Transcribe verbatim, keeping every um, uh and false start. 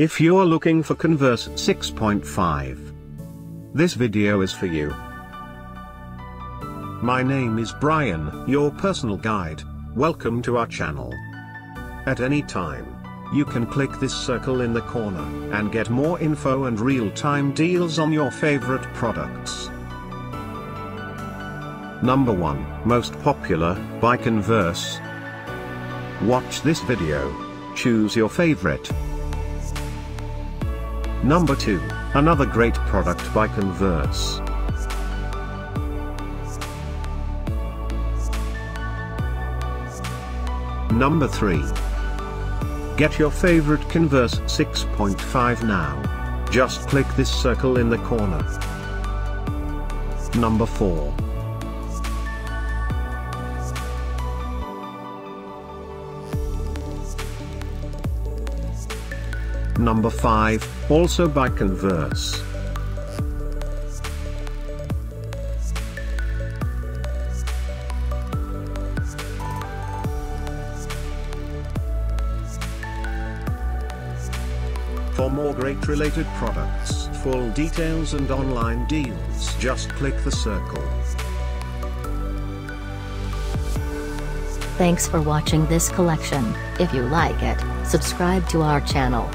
If you're looking for Converse six point five, this video is for you. My name is Brian, your personal guide. Welcome to our channel. At any time, you can click this circle in the corner and get more info and real-time deals on your favorite products. Number one. Most popular, by Converse. Watch this video. Choose your favorite. Number two. Another great product by Converse. Number three. Get your favorite Converse six point five now. Just click this circle in the corner. Number four. Number five, also by Converse. For more great related products, full details and online deals, just click the circle. Thanks for watching this collection. If you like it, subscribe to our channel.